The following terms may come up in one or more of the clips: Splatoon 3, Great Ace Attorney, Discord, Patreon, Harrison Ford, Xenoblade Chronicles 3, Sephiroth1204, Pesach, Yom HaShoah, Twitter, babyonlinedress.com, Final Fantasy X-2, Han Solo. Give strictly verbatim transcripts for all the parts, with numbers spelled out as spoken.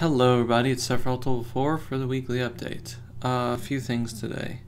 Hello everybody, it's Sephiroth twelve oh four for the weekly update. Uh, a few things today.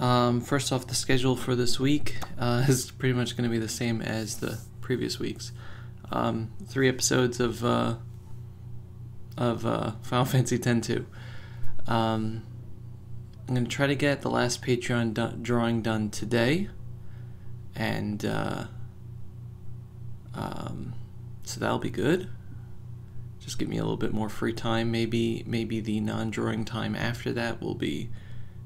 Um, first off, the schedule for this week uh, is pretty much going to be the same as the previous weeks. Um, three episodes of uh, of uh, Final Fantasy X two. Um, I'm going to try to get the last Patreon do drawing done today, and uh, um, so that'll be good. Just give me a little bit more free time. Maybe maybe the non-drawing time after that will be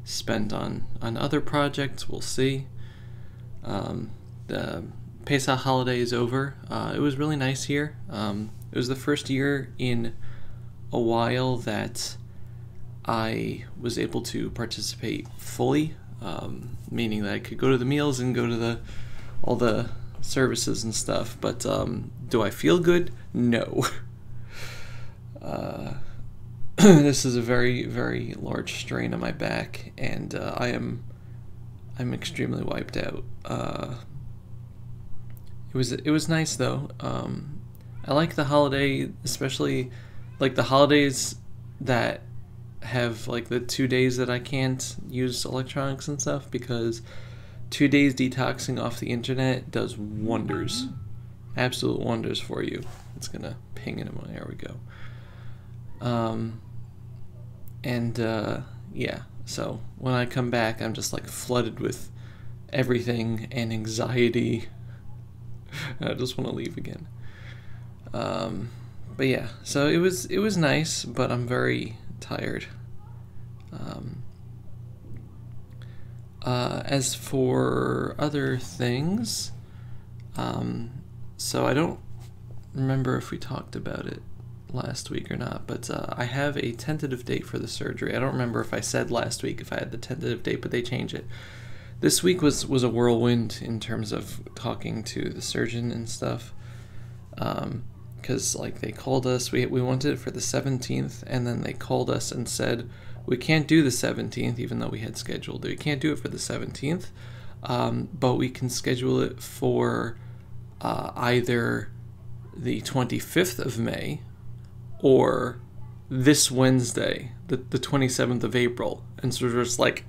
spent on, on other projects. We'll see. Um, the Pesach holiday is over. Uh, it was really nice here. Um, it was the first year in a while that I was able to participate fully, um, meaning that I could go to the meals and go to the all the services and stuff. But um, do I feel good? No. Uh, this is a very, very large strain on my back, and uh, I am, I'm extremely wiped out. Uh, it was, it was nice though. Um, I like the holiday, especially like the holidays that have like the two days that I can't use electronics and stuff, because two days detoxing off the internet does wonders, absolute wonders for you. It's gonna ping in a moment. There we go. Um, and, uh, yeah, so when I come back, I'm just like flooded with everything and anxiety, and I just want to leave again. Um, but yeah, so it was, it was nice, but I'm very tired. Um, uh, as for other things, um, so I don't remember if we talked about it last week or not, but uh, I have a tentative date for the surgery. I don't remember if I said last week if I had the tentative date, but they changed it. This week was was a whirlwind in terms of talking to the surgeon and stuff, because um, like they called us, we we wanted it for the seventeenth, and then they called us and said we can't do the seventeenth, even though we had scheduled it. We can't do it for the seventeenth, um, but we can schedule it for uh, either the twenty-fifth of May. Or this Wednesday, the, the twenty-seventh of April. And so we're just like,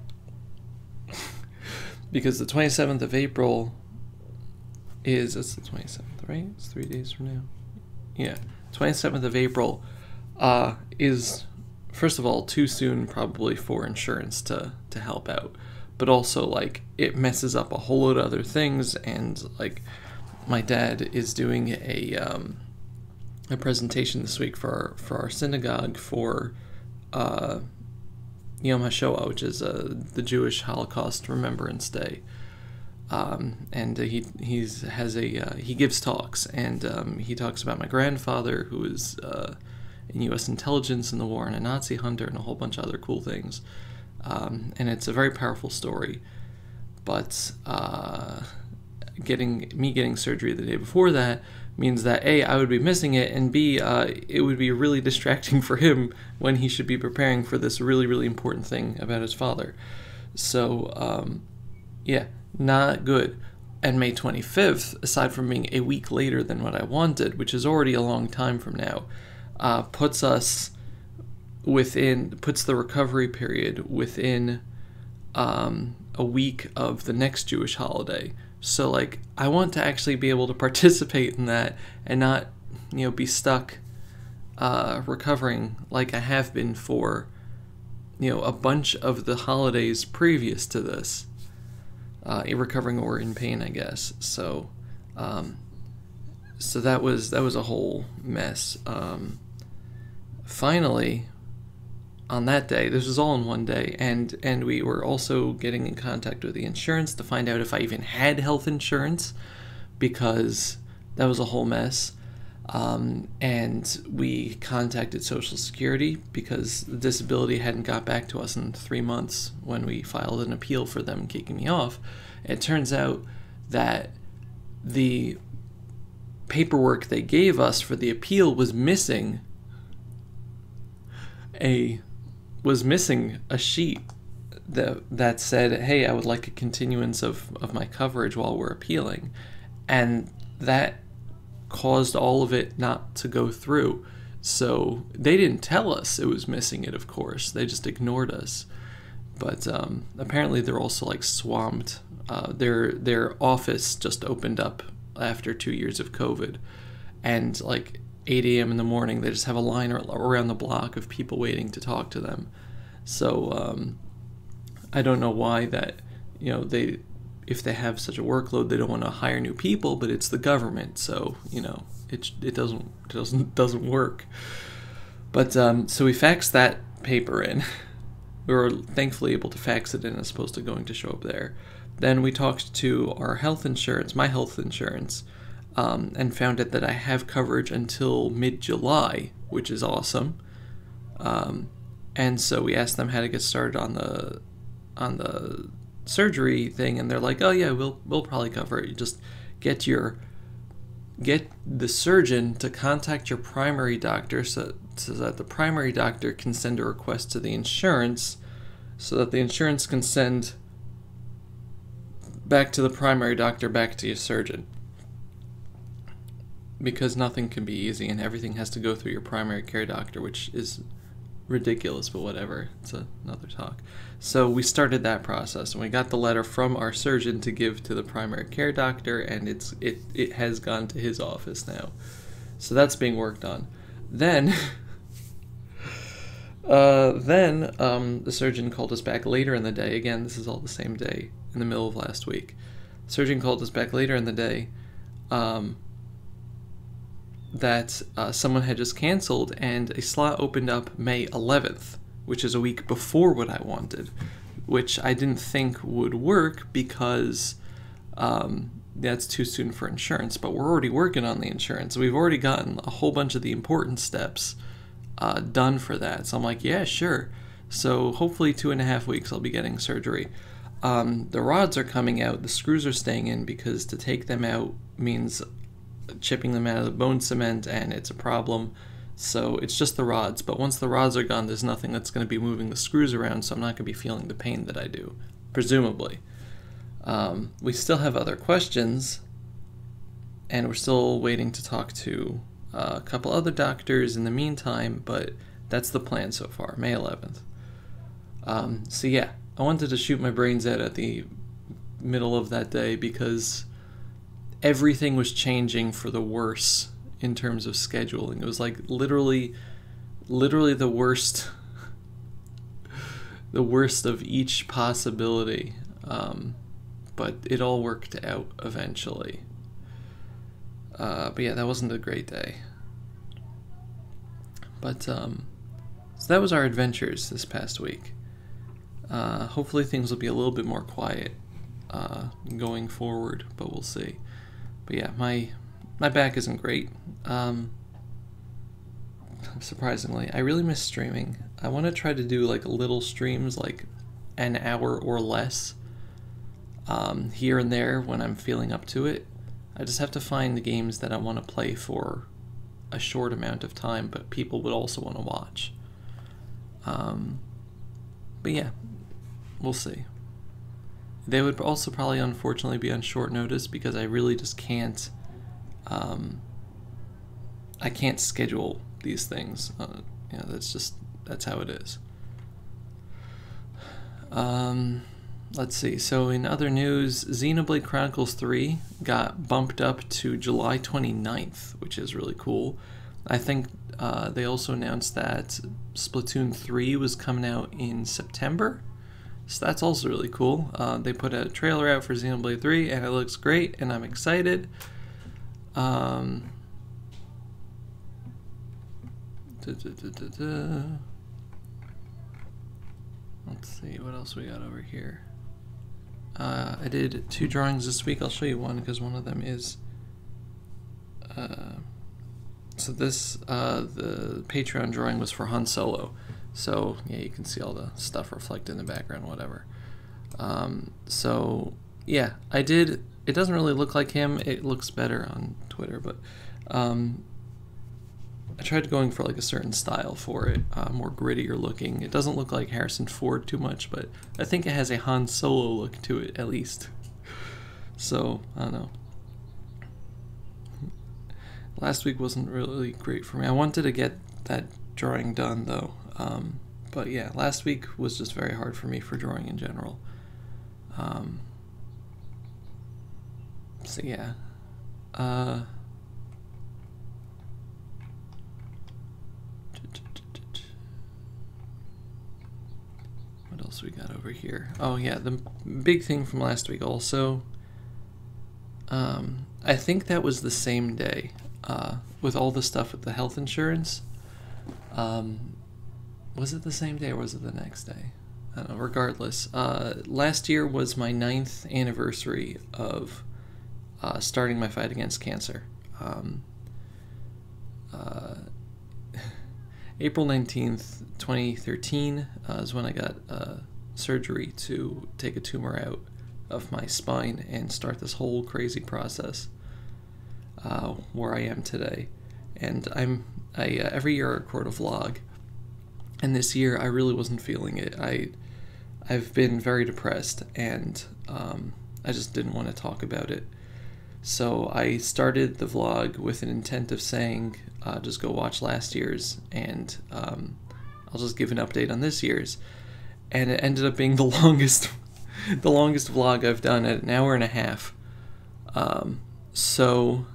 because the twenty-seventh of April is, it's the twenty-seventh, right? It's three days from now. Yeah, twenty-seventh of April uh, is, first of all, too soon probably for insurance to, to help out. But also, like, it messes up a whole load of other things. And, like, my dad is doing a... Um, a presentation this week for our, for our synagogue for uh, Yom HaShoah, which is uh, the Jewish Holocaust Remembrance Day, um, and uh, he he's has a uh, he gives talks, and um, he talks about my grandfather, who was uh, in U S intelligence in the war and a Nazi hunter and a whole bunch of other cool things, um, and it's a very powerful story. But uh, getting me getting surgery the day before that means that A, I would be missing it, and B, uh, it would be really distracting for him when he should be preparing for this really, really important thing about his father. So, um, yeah, not good. And May twenty-fifth, aside from being a week later than what I wanted, which is already a long time from now, uh, puts us within, puts the recovery period within um, a week of the next Jewish holiday. So, like, I want to actually be able to participate in that and not, you know, be stuck uh, recovering like I have been for, you know, a bunch of the holidays previous to this. Uh, recovering or in pain, I guess. So, um, so that was that was a whole mess. Um, finally, on that day, this was all in one day, and and we were also getting in contact with the insurance to find out if I even had health insurance, because that was a whole mess. Um, and we contacted Social Security because the disability hadn't got back to us in three months when we filed an appeal for them kicking me off. It turns out that the paperwork they gave us for the appeal was missing a was missing a sheet that that said, hey, I would like a continuance of, of my coverage while we're appealing, and that caused all of it not to go through. So they didn't tell us it was missing it, of course. They just ignored us. But um, apparently they're also like swamped. Uh, their their office just opened up after two years of COVID, and like eight A M in the morning, they just have a line around the block of people waiting to talk to them. So um, I don't know why that, you know, they, if they have such a workload, they don't want to hire new people, but it's the government, so you know it it doesn't it doesn't doesn't work. But um, so we faxed that paper in. We were thankfully able to fax it in as opposed to going to show up there. Then we talked to our health insurance, my health insurance, um, and found out that I have coverage until mid July, which is awesome. Um, and so we asked them how to get started on the on the surgery thing, and they're like, "Oh yeah, we'll we'll probably cover it. You just get your get the surgeon to contact your primary doctor, so so that the primary doctor can send a request to the insurance, so that the insurance can send back to the primary doctor, back to your surgeon, because nothing can be easy and everything has to go through your primary care doctor, which is ridiculous, but whatever, it's another talk." So we started that process, and we got the letter from our surgeon to give to the primary care doctor, and it's it it has gone to his office now, so that's being worked on. Then uh, then um, the surgeon called us back later in the day. Again, this is all the same day in the middle of last week. The surgeon called us back later in the day um, that uh, someone had just canceled, and a slot opened up May eleventh, which is a week before what I wanted, which I didn't think would work because um, that's too soon for insurance, but we're already working on the insurance. We've already gotten a whole bunch of the important steps uh, done for that. So I'm like, yeah, sure. So hopefully two and a half weeks I'll be getting surgery. Um, the rods are coming out, the screws are staying in, because to take them out means chipping them out of the bone cement, and it's a problem. So it's just the rods, but once the rods are gone, there's nothing that's going to be moving the screws around, so I'm not going to be feeling the pain that I do, presumably. Um, we still have other questions, and we're still waiting to talk to uh, a couple other doctors in the meantime, but that's the plan so far, May eleventh. Um, so yeah, I wanted to shoot my brains out at the middle of that day because everything was changing for the worse in terms of scheduling. It was like literally, literally the worst, the worst of each possibility. Um, but it all worked out eventually. Uh, but yeah, that wasn't a great day. But um, so that was our adventures this past week. Uh, hopefully things will be a little bit more quiet uh, going forward, but we'll see. But yeah, my my back isn't great. Um, surprisingly, I really miss streaming. I want to try to do like little streams, like an hour or less, um, here and there when I'm feeling up to it. I just have to find the games that I want to play for a short amount of time, but people would also want to watch. Um, but yeah, we'll see. They would also probably unfortunately be on short notice because I really just can't, um, I can't schedule these things. Uh, you know, that's just, that's how it is. Um, let's see, so in other news, Xenoblade Chronicles three got bumped up to July twenty-ninth, which is really cool. I think uh, they also announced that Splatoon three was coming out in September, so that's also really cool. Uh, they put a trailer out for Xenoblade three, and it looks great, and I'm excited. Um, da, da, da, da, da. Let's see, what else we got over here? Uh, I did two drawings this week. I'll show you one because one of them is... Uh, so this, uh, the Patreon drawing was for Han Solo. So, yeah, you can see all the stuff reflected in the background, whatever. Um, so, yeah, I did... It doesn't really look like him. It looks better on Twitter, but... Um, I tried going for like a certain style for it, uh, more grittier looking. It doesn't look like Harrison Ford too much, but I think it has a Han Solo look to it at least. So, I don't know. last week wasn't really great for me. I wanted to get that drawing done though, um, but yeah, last week was just very hard for me for drawing in general. Um, so yeah. Uh, what else we got over here? Oh yeah, the big thing from last week also. Um, I think that was the same day uh, with all the stuff with the health insurance. Um, was it the same day or was it the next day? I don't know. Regardless, uh, last year was my ninth anniversary of uh, starting my fight against cancer. Um, uh, April nineteenth, twenty thirteen uh, is when I got uh, surgery to take a tumor out of my spine and start this whole crazy process uh, where I am today. And I'm I uh, every year I record a vlog, and this year I really wasn't feeling it. I I've been very depressed, and um, I just didn't want to talk about it. So I started the vlog with an intent of saying, uh, just go watch last year's, and um, I'll just give an update on this year's. And it ended up being the longest the longest vlog I've done at an hour and a half. Um, so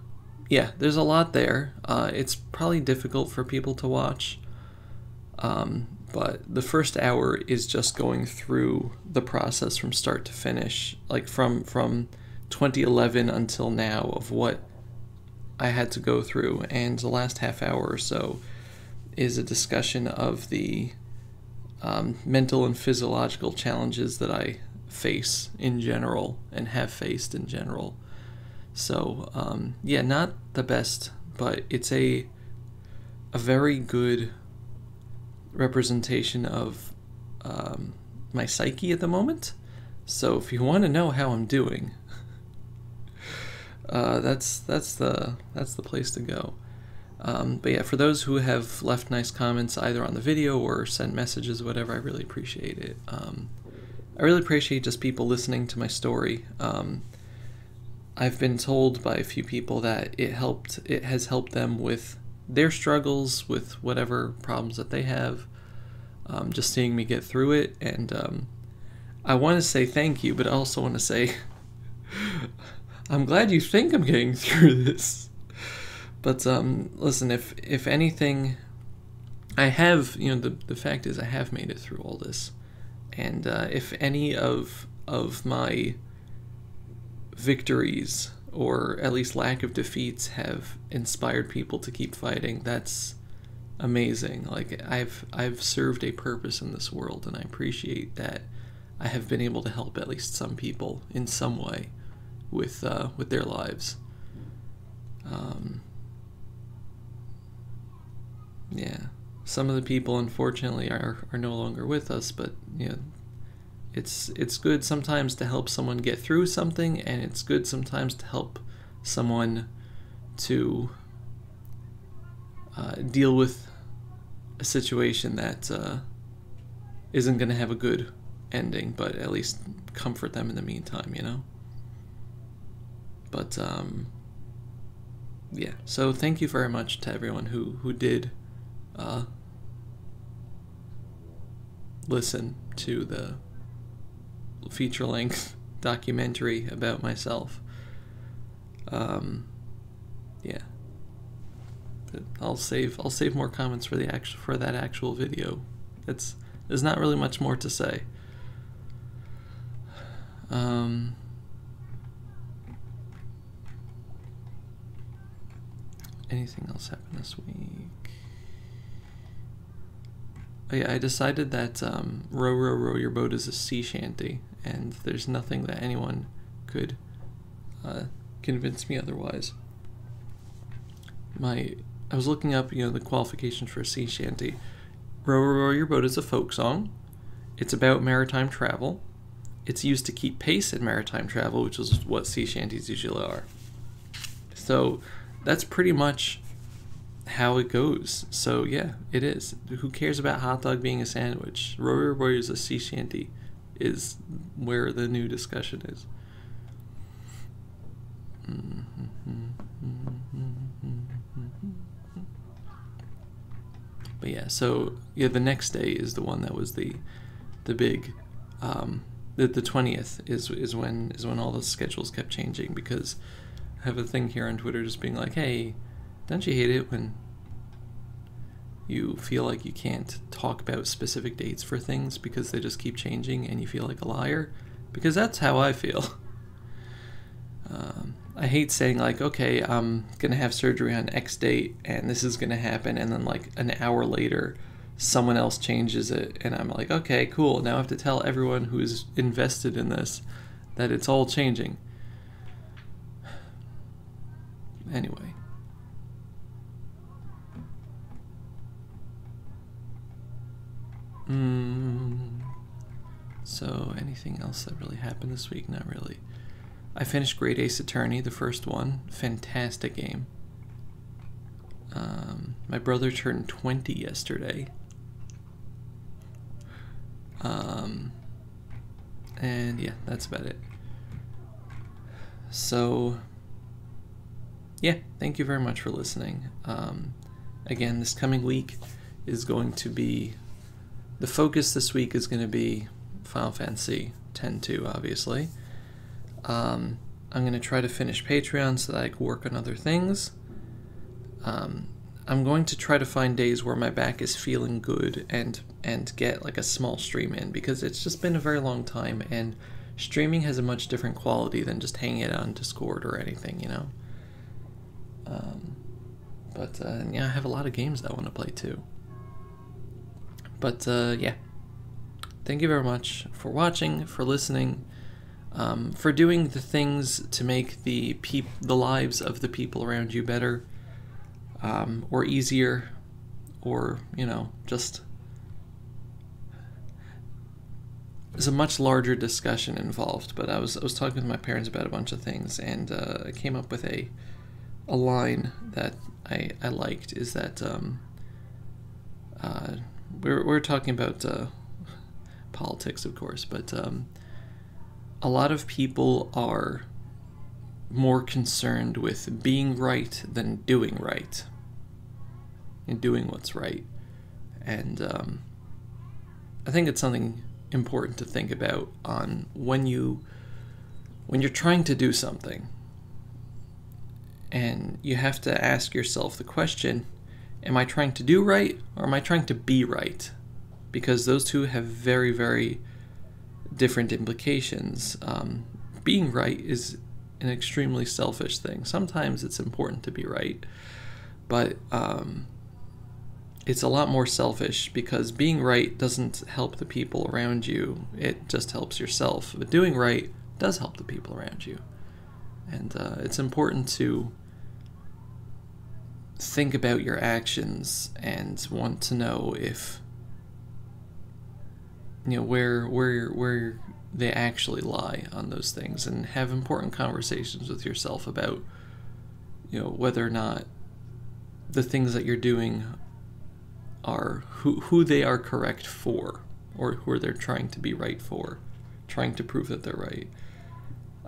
yeah, there's a lot there. Uh, it's probably difficult for people to watch, um, but the first hour is just going through the process from start to finish, like from from twenty eleven until now, of what I had to go through. And the last half hour or so is a discussion of the um, mental and physiological challenges that I face in general and have faced in general. So um, yeah, not the best, but it's a a very good representation of um, my psyche at the moment. So if you want to know how I'm doing, uh, that's that's the that's the place to go. Um, but yeah, for those who have left nice comments either on the video or sent messages, whatever, I really appreciate it. Um, I really appreciate just people listening to my story. Um, I've been told by a few people that it helped. It has helped them with their struggles, with whatever problems that they have. Um, just seeing me get through it, and um, I want to say thank you, but I also want to say I'm glad you think I'm getting through this. But um, listen, if if anything, I have. You know, the the fact is, I have made it through all this, and uh, if any of of my victories, or at least lack of defeats, have inspired people to keep fighting, that's amazing. Like, I've I've served a purpose in this world, and I appreciate that I have been able to help at least some people in some way with uh, with their lives. Um, yeah, some of the people unfortunately are are no longer with us, but you know, It's, it's good sometimes to help someone get through something, and it's good sometimes to help someone to uh, deal with a situation that uh, isn't going to have a good ending, but at least comfort them in the meantime, you know? But, um, yeah. So thank you very much to everyone who, who did uh, listen to the feature-length documentary about myself. Um, yeah, I'll save I'll save more comments for the actual for that actual video. It's there's not really much more to say. Um, anything else happened this week? Oh, yeah, I decided that um, "Row, Row, Row Your Boat" is a sea shanty, and there's nothing that anyone could uh, convince me otherwise. My, I was looking up, you know, the qualifications for a sea shanty. "Row, Row, Row Your Boat" is a folk song. It's about maritime travel. It's used to keep pace in maritime travel, which is what sea shanties usually are. So that's pretty much how it goes. So yeah, it is. Who cares about hot dog being a sandwich? "Row, Row, Row" is a sea shanty is where the new discussion is. Mm-hmm, mm-hmm, mm-hmm, mm-hmm. But yeah, so yeah, the next day is the one that was the the big um, the the twentieth is is when is when all the schedules kept changing, because I have a thing here on Twitter just being like, hey, don't you hate it when you feel like you can't talk about specific dates for things because they just keep changing and you feel like a liar? Because that's how I feel. Um, I hate saying like, okay, I'm gonna have surgery on X date and this is gonna happen, and then like an hour later someone else changes it and I'm like, okay, cool, now I have to tell everyone who's invested in this that it's all changing. Anyway. Mm. So anything else that really happened this week? Not really. I finished Great Ace Attorney, the first one. Fantastic game. Um, my brother turned twenty yesterday. Um, and yeah, that's about it. So yeah, thank you very much for listening. Um, again, this coming week is going to be... The focus this week is going to be Final Fantasy X two, obviously. Um, I'm going to try to finish Patreon so that I can work on other things. Um, I'm going to try to find days where my back is feeling good and, and get like a small stream in, because it's just been a very long time and streaming has a much different quality than just hanging out on Discord or anything, you know? Um, but uh, yeah, I have a lot of games that I want to play too. But, uh, yeah, thank you very much for watching, for listening, um, for doing the things to make the peop the lives of the people around you better, um, or easier, or, you know, just... There's a much larger discussion involved, but I was, I was talking with my parents about a bunch of things, and uh, I came up with a, a line that I, I liked, is that... Um, uh, We're, we're talking about uh, politics, of course, but um, a lot of people are more concerned with being right than doing right and doing what's right. And um, I think it's something important to think about on when, you, when you're trying to do something. And you have to ask yourself the question, am I trying to do right, or am I trying to be right? Because those two have very, very different implications. Um, being right is an extremely selfish thing. Sometimes it's important to be right, but um, it's a lot more selfish, because being right doesn't help the people around you. It just helps yourself. But doing right does help the people around you. And uh, it's important to... think about your actions and want to know if you know where where where they actually lie on those things, and have important conversations with yourself about you know whether or not the things that you're doing are who who they are correct for, or who they're trying to be right for, trying to prove that they're right.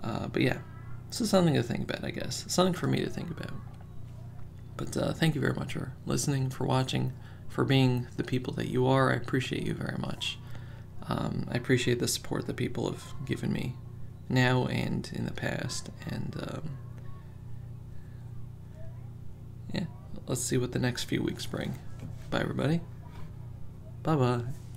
Uh, but yeah, this is something to think about, I guess. Something for me to think about. But uh, thank you very much for listening, for watching, for being the people that you are. I appreciate you very much. Um, I appreciate the support that people have given me now and in the past. And um, yeah, let's see what the next few weeks bring. Bye, everybody. Bye-bye.